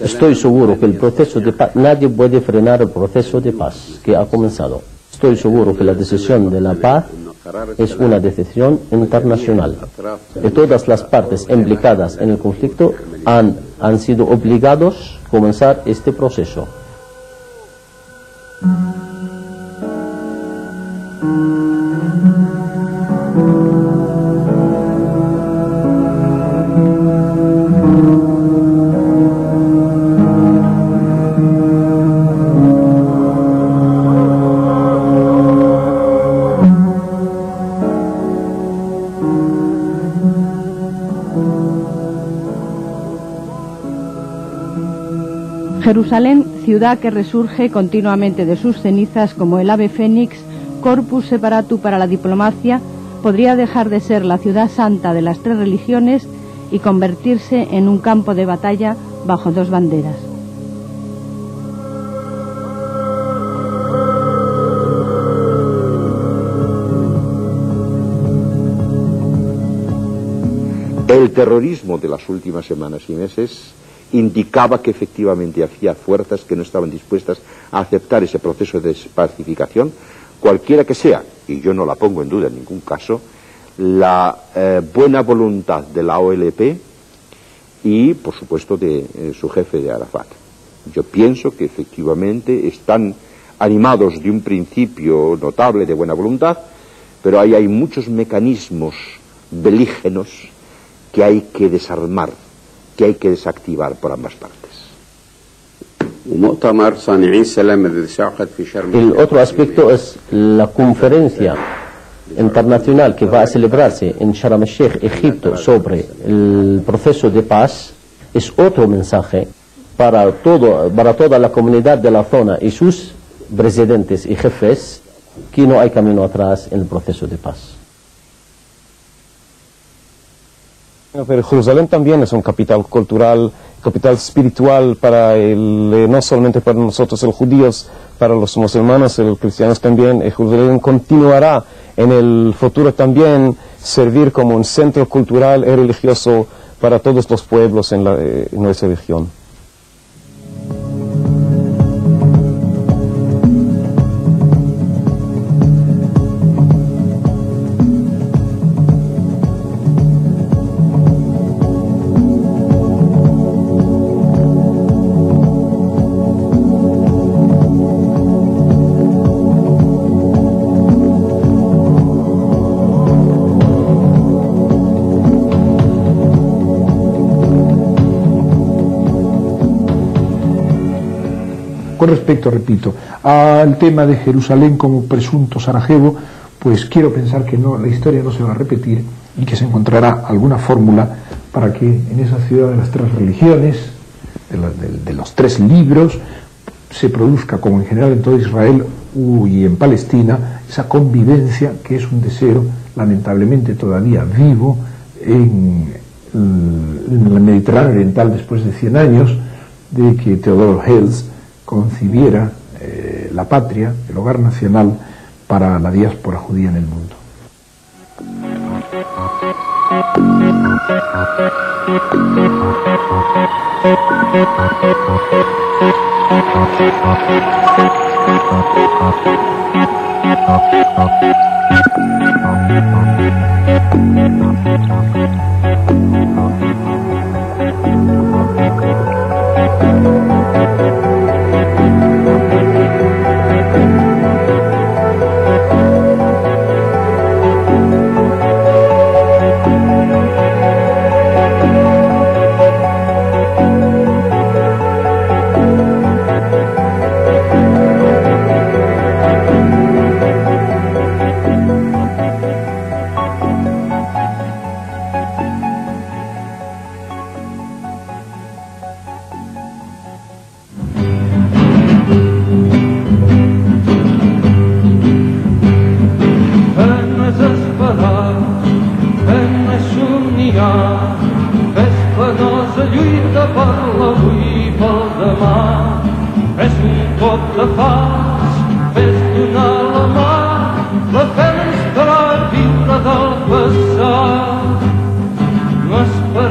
Estoy seguro que el proceso de paz, nadie puede frenar el proceso de paz que ha comenzado. Estoy seguro que la decisión de la paz es una decisión internacional. Y todas las partes implicadas en el conflicto han sido obligados a comenzar este proceso. Jerusalén, ciudad que resurge continuamente de sus cenizas como el ave fénix, corpus separatum para la diplomacia, podría dejar de ser la ciudad santa de las tres religiones y convertirse en un campo de batalla bajo dos banderas. El terrorismo de las últimas semanas y meses indicaba que efectivamente había fuerzas que no estaban dispuestas a aceptar ese proceso de pacificación, cualquiera que sea, y yo no la pongo en duda en ningún caso, la buena voluntad de la OLP y, por supuesto, de su jefe, de Arafat. Yo pienso que efectivamente están animados de un principio notable de buena voluntad, pero ahí hay muchos mecanismos belígenos que hay que desarmar, que hay que desactivar por ambas partes. El otro aspecto es la conferencia internacional que va a celebrarse en Sharm El Sheikh, Egipto, sobre el proceso de paz. Es otro mensaje para toda la comunidad de la zona y sus presidentes y jefes, que no hay camino atrás en el proceso de paz. Pero Jerusalén también es un capital cultural, capital espiritual, para no solamente para nosotros los judíos, para los musulmanes, los cristianos también. Jerusalén continuará en el futuro también servir como un centro cultural y religioso para todos los pueblos en nuestra región. Con respecto, repito, al tema de Jerusalén como presunto sarajevo, pues quiero pensar que no, la historia no se va a repetir y que se encontrará alguna fórmula para que en esa ciudad de las tres religiones, de los tres libros, se produzca, como en general en todo Israel y en Palestina, esa convivencia que es un deseo lamentablemente todavía vivo en el Mediterráneo Oriental después de 100 años de que Teodoro Herzl concibiera la patria, el hogar nacional para la diáspora judía en el mundo. But